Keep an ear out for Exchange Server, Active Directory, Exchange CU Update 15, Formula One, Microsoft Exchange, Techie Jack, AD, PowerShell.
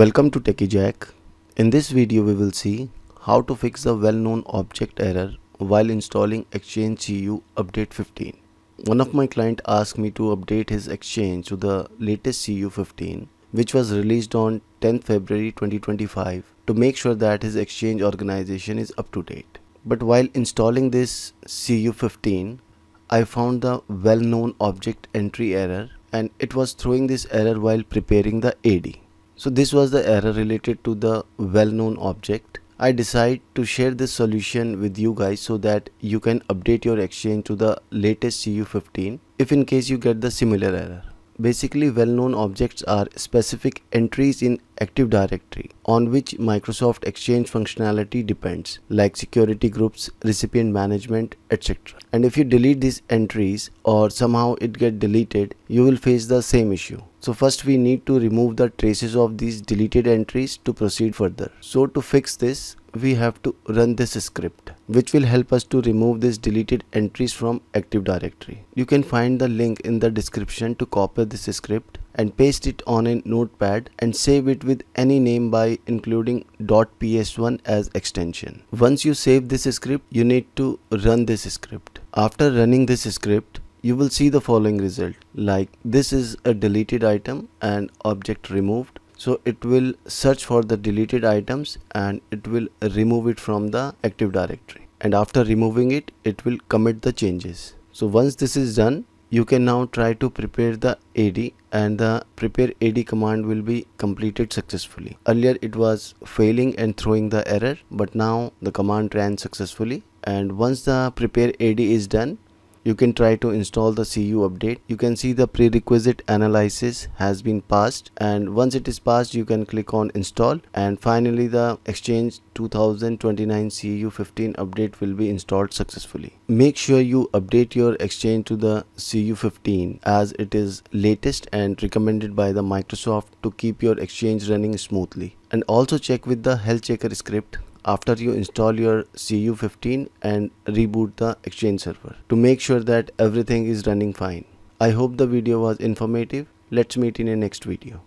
Welcome to Techie Jack. In this video we will see how to fix the well-known object error while installing Exchange CU Update 15. One of my client asked me to update his Exchange to the latest CU 15, which was released on 10th February 2025 to make sure that his Exchange organization is up to date. But while installing this CU 15, I found the well-known object entry error, and it was throwing this error while preparing the AD. So this was the error related to the well-known object. I decide to share this solution with you guys so that you can update your Exchange to the latest CU 15 if in case you get the similar error. Basically, well-known objects are specific entries in Active Directory on which Microsoft Exchange functionality depends, like security groups, recipient management, etc. And if you delete these entries or somehow it gets deleted, you will face the same issue. So first we need to remove the traces of these deleted entries to proceed further. So to fix this, we have to run this script, which will help us to remove these deleted entries from Active Directory. You can find the link in the description to copy this script and paste it on a notepad and save it with any name by including .ps1 as extension. Once you save this script, you need to run this script. After running this script, you will see the following result, like this is a deleted item and object removed. So it will search for the deleted items and it will remove it from the Active Directory. And after removing it, it will commit the changes. So once this is done, you can now try to prepare the AD, and the prepare AD command will be completed successfully. Earlier it was failing and throwing the error, but now the command ran successfully. And once the prepare AD is done, you can try to install the CU update. You can see the prerequisite analysis has been passed, and once it is passed, you can click on install, and finally the Exchange 2029 CU 15 update will be installed successfully. Make sure you update your Exchange to the CU 15 as it is latest and recommended by the Microsoft to keep your Exchange running smoothly. And also check with the health checker script after you install your CU 15 and reboot the Exchange server to make sure that everything is running fine. I hope the video was informative. Let's meet in a next video.